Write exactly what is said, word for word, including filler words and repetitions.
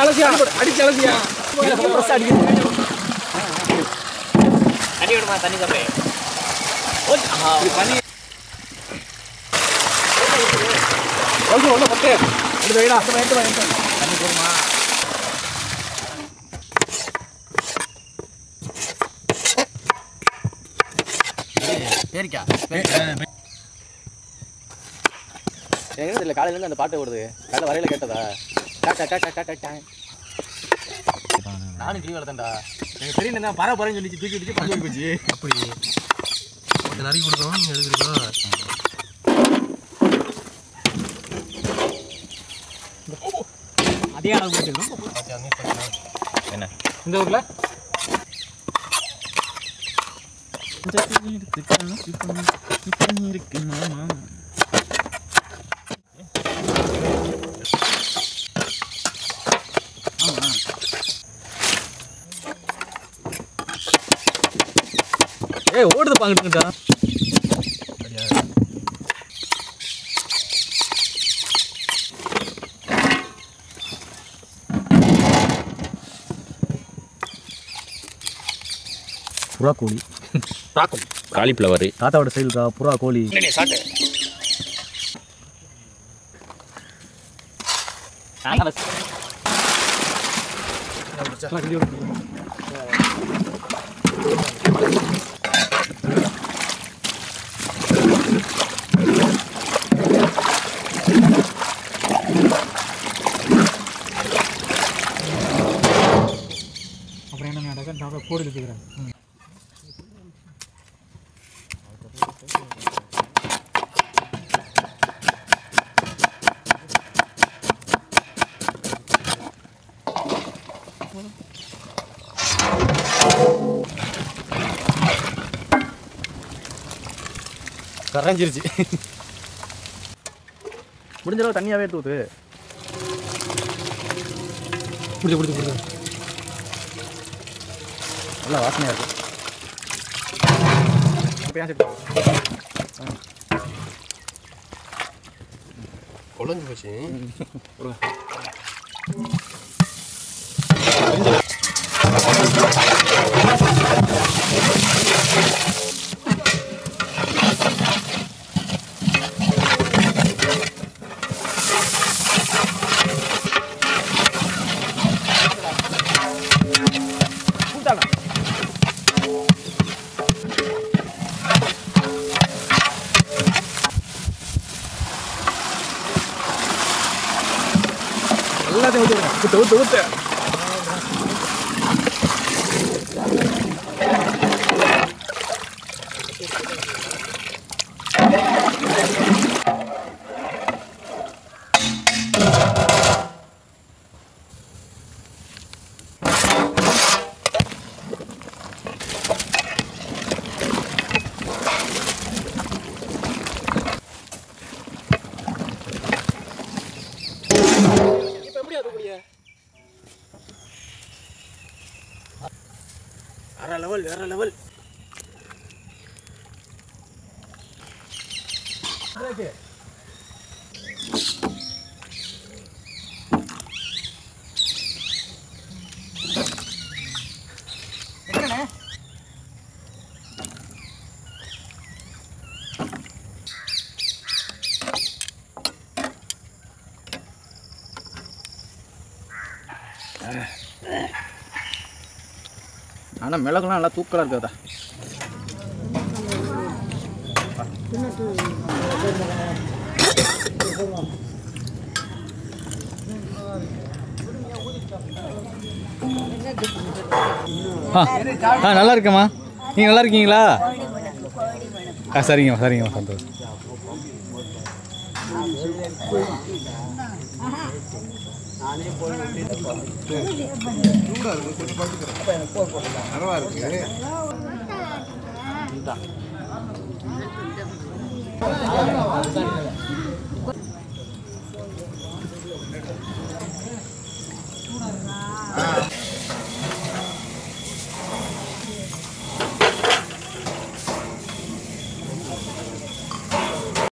அடிச்சு ஏறிக்கா எங்க தெரியல காலையில இருந்து அந்த பாட்டு ஓடுது காலையில வரையில கேட்டதா டா டா டா டா டா நானு ஜீவ வரதண்டா எங்க தெரியல நான் பர பரன்னு சொல்லிச்சு தூக்கி விட்டுச்சு பல்லு போச்சு அப்படி ஒரு நரி குடுறோம் நீ எடுக்குறீங்க அதே அளவு போட்டுறோம் என்ன இந்த ஊர்ல ஓடுது பாங்கிட்டு புறா கோழி தாக்கும் காலிஃப்ளவர் தாத்தாவோட சைல்டா புறா கோழி இல்ல சாட்டு நாங்க வச்சு அப்புறம் என்ன நடக்க நாங்க கோடி எடுத்துக்கறேன் கரஞ்சிருச்சு முடிஞ்ச அளவு தண்ணியாவே எடுத்து ஊத்து புடி புடி புடி நல்லா வாசனையா இருக்கு அப்படியே செட் ஆகும் கொலஞ்சு போச்சு ஊத்து ஊத்து ஊத்து வேற லெவல் வேற லெவல் ஓகே என்னடா ஆனால் மிளகுலாம் நல்லா தூக்கலாக இருக்காதா ஆ நல்லா இருக்கேம்மா நீங்கள் நல்லா இருக்கீங்களா ஆ சரிங்கம்மா சரிங்கம்மா சந்தோஷம் நானே போய் சூடா இருக்கு கொஞ்சம் பாத்துக்கறேன் அப்ப எனக்கு போர் போடுங்க நரவா இருக்கு இதா